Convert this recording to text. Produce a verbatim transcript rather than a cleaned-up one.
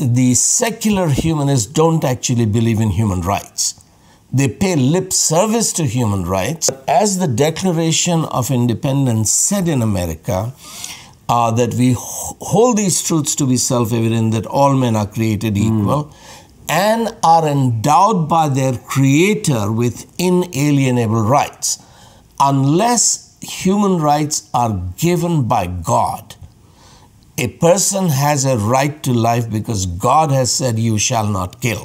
the secular humanists don't actually believe in human rights. They pay lip service to human rights. As the Declaration of Independence said in America, uh, that we hold these truths to be self-evident, that all men are created equal mm. and are endowed by their creator with inalienable rights. Unless human rights are given by God, a person has a right to life because God has said, you shall not kill.